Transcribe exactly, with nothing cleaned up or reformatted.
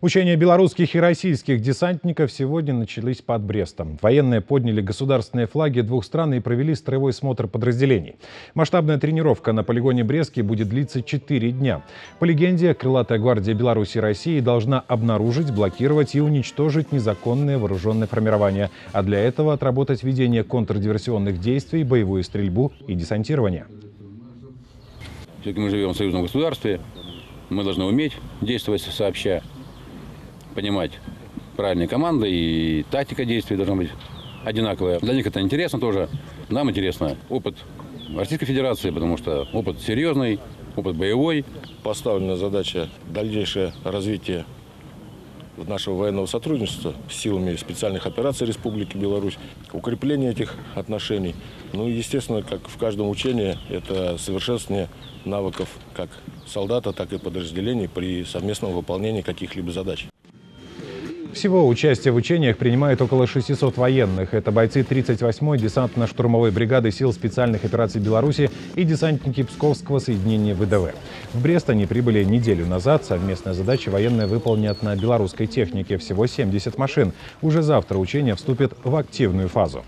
Учения белорусских и российских десантников сегодня начались под Брестом. Военные подняли государственные флаги двух стран и провели строевой смотр подразделений. Масштабная тренировка на полигоне Брестский будет длиться четыре дня. По легенде, Крылатая гвардия Беларуси и России должна обнаружить, блокировать и уничтожить незаконные вооруженные формирования, а для этого отработать ведение контрдиверсионных действий, боевую стрельбу и десантирование. Все-таки мы живем в союзном государстве, мы должны уметь действовать сообща, понимать правильные команды, и тактика действий должна быть одинаковая. Для них это интересно тоже. Нам интересно опыт Российской Федерации, потому что опыт серьезный, опыт боевой. Поставлена задача дальнейшее развитие нашего военного сотрудничества с силами специальных операций Республики Беларусь, укрепление этих отношений. Ну и, естественно, как в каждом учении, это совершенствование навыков как солдата, так и подразделений при совместном выполнении каких-либо задач. Всего участие в учениях принимает около шестисот военных. Это бойцы тридцать восьмой десантно-штурмовой бригады сил специальных операций Беларуси и десантники Псковского соединения ВДВ. В Брест они прибыли неделю назад. Совместные задачи военные выполнят на белорусской технике. Всего семьдесят машин. Уже завтра учения вступят в активную фазу.